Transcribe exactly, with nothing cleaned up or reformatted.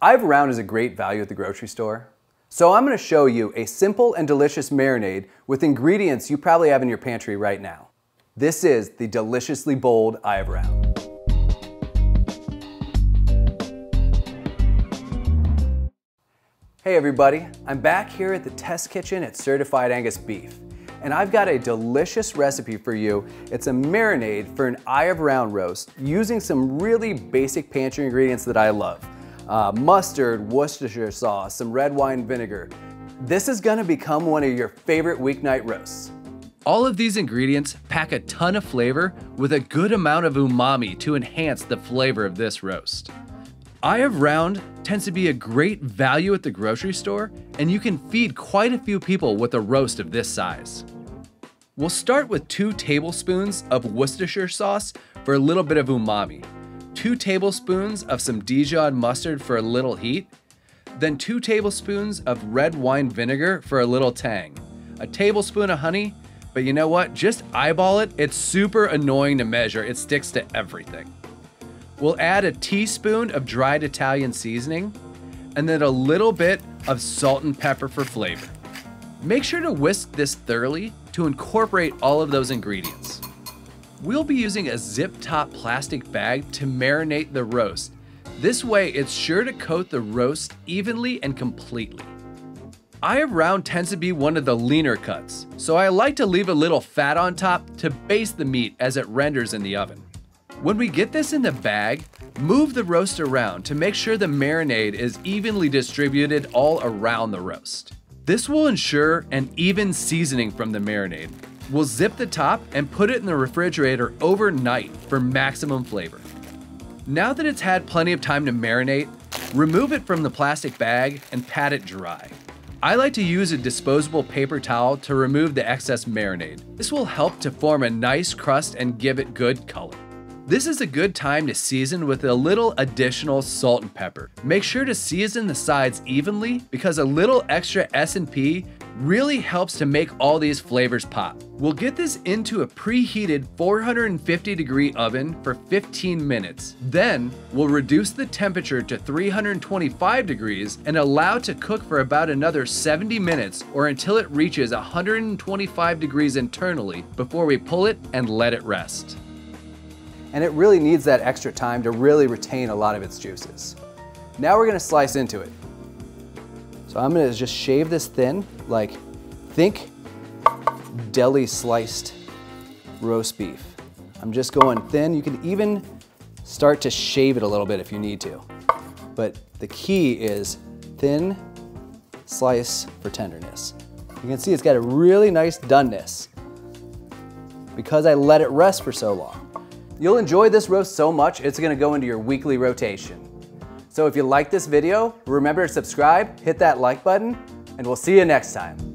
Five Round is a great value at the grocery store. So I'm going to show you a simple and delicious marinade with ingredients you probably have in your pantry right now. This is the deliciously bold Five Round. Hey everybody, I'm back here at the test kitchen at Certified Angus Beef, and I've got a delicious recipe for you. It's a marinade for an Five Round roast using some really basic pantry ingredients that I love. Uh, mustard, Worcestershire sauce, some red wine vinegar. This is gonna become one of your favorite weeknight roasts. All of these ingredients pack a ton of flavor with a good amount of umami to enhance the flavor of this roast. Five Round tends to be a great value at the grocery store, and you can feed quite a few people with a roast of this size. We'll start with two tablespoons of Worcestershire sauce for a little bit of umami, two tablespoons of some Dijon mustard for a little heat, then two tablespoons of red wine vinegar for a little tang, a tablespoon of honey, but you know what? Just eyeball it. It's super annoying to measure. It sticks to everything. We'll add a teaspoon of dried Italian seasoning and then a little bit of salt and pepper for flavor. Make sure to whisk this thoroughly to incorporate all of those ingredients. We'll be using a zip top plastic bag to marinate the roast. This way it's sure to coat the roast evenly and completely. Five Round tends to be one of the leaner cuts, so I like to leave a little fat on top to baste the meat as it renders in the oven. When we get this in the bag, move the roast around to make sure the marinade is evenly distributed all around the roast. This will ensure an even seasoning from the marinade. We'll zip the top and put it in the refrigerator overnight for maximum flavor. Now that it's had plenty of time to marinate, remove it from the plastic bag and pat it dry. I like to use a disposable paper towel to remove the excess marinade. This will help to form a nice crust and give it good color. This is a good time to season with a little additional salt and pepper. Make sure to season the sides evenly because a little extra S and P really helps to make all these flavors pop. We'll get this into a preheated four hundred fifty degree oven for fifteen minutes. Then we'll reduce the temperature to three hundred twenty-five degrees and allow to cook for about another seventy minutes or until it reaches one hundred twenty-five degrees internally before we pull it and let it rest. And it really needs that extra time to really retain a lot of its juices. Now we're gonna slice into it. So I'm gonna just shave this thin, like think deli sliced roast beef. I'm just going thin. You can even start to shave it a little bit if you need to. But the key is thin slice for tenderness. You can see it's got a really nice doneness because I let it rest for so long. You'll enjoy this roast so much, it's gonna go into your weekly rotation. So if you like this video, remember to subscribe, hit that like button, and we'll see you next time.